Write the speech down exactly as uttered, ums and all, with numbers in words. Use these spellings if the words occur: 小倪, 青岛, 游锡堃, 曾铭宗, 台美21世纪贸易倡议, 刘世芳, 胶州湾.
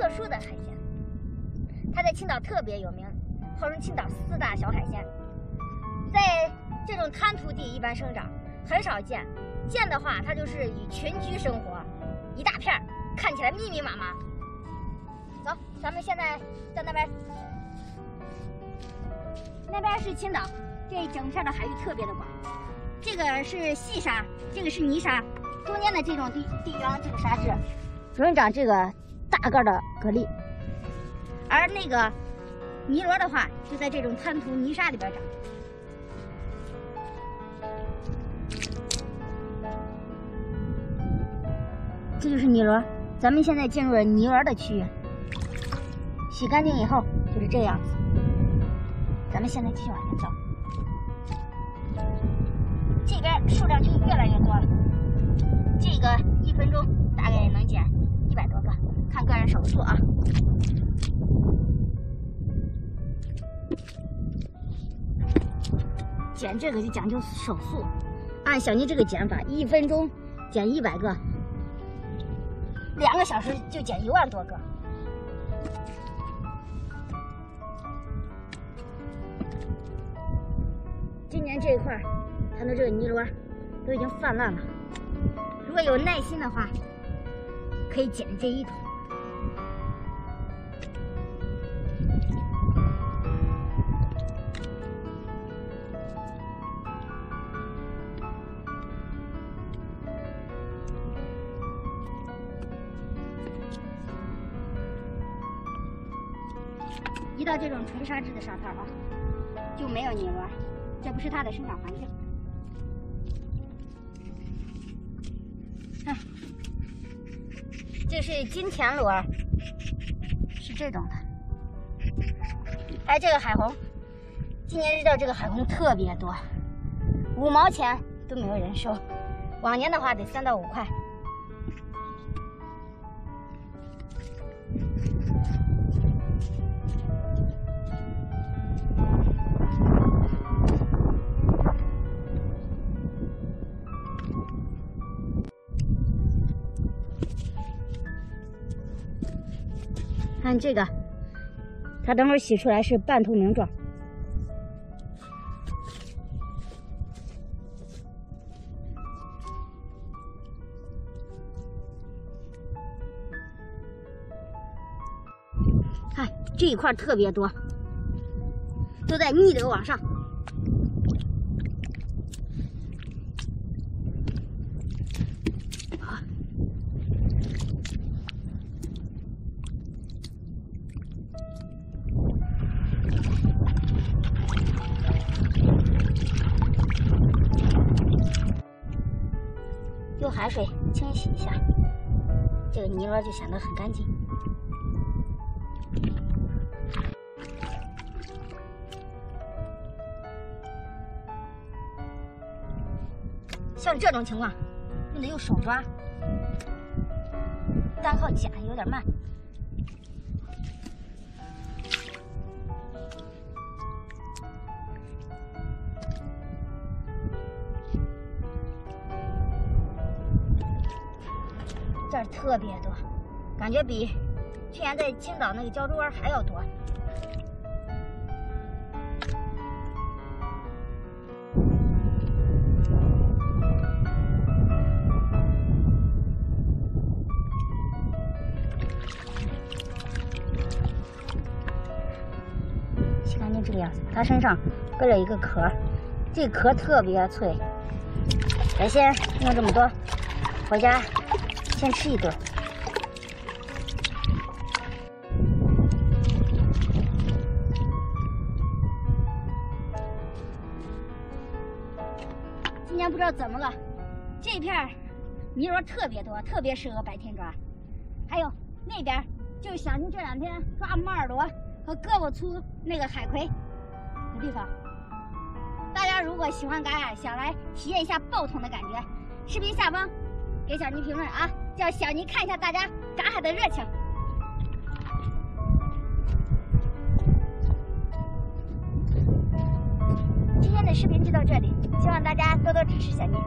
特殊的海鲜，它在青岛特别有名，号称青岛四大小海鲜。在这种滩涂地一般生长，很少见。见的话，它就是以群居生活，一大片，看起来密密麻麻。走，咱们现在到那边，那边是青岛，这整片的海域特别的广。这个是细沙，这个是泥沙，中间的这种地地方，这个沙质，容易长这个大个的蛤蜊。而那个泥螺的话，就在这种滩涂泥沙里边长。 这就是泥螺，咱们现在进入了泥螺的区域。洗干净以后就是这样子。咱们现在继续往前走，这边数量就越来越多了。这个一分钟大概能捡一百多个，看个人手速啊。捡这个就讲究手速，按小妮这个减法，一分钟捡一百个。 两个小时就捡一万多个，今年这一块，看到这个泥螺都已经泛滥了。如果有耐心的话，可以捡这一桶。一到这种纯沙质的沙滩啊，就没有泥螺，这不是它的生长环境。看，这是金钱螺，是这种的。哎，这个海虹，今年遇到这个海虹特别多，五毛钱都没有人收，往年的话得三到五块。 看这个，它等会儿洗出来是半透明状。看这一块特别多，都在逆流往上。好。 用海水清洗一下，这个泥螺就显得很干净。像这种情况，你得用手抓，单靠捡有点慢。 这儿特别多，感觉比去年在青岛那个胶州湾还要多。洗干净这个样子，它身上搁着一个壳，这个壳特别脆。咱先弄这么多，回家。 先吃一顿。今年不知道怎么了，这片泥螺特别多，特别适合白天抓。还有那边就是小妮这两天抓猫耳螺和胳膊粗那个海葵的地方。大家如果喜欢嘎呀，想来体验一下爆桶的感觉，视频下方给小妮评论啊。 叫小妮看一下大家赶海的热情。今天的视频就到这里，希望大家多多支持小妮。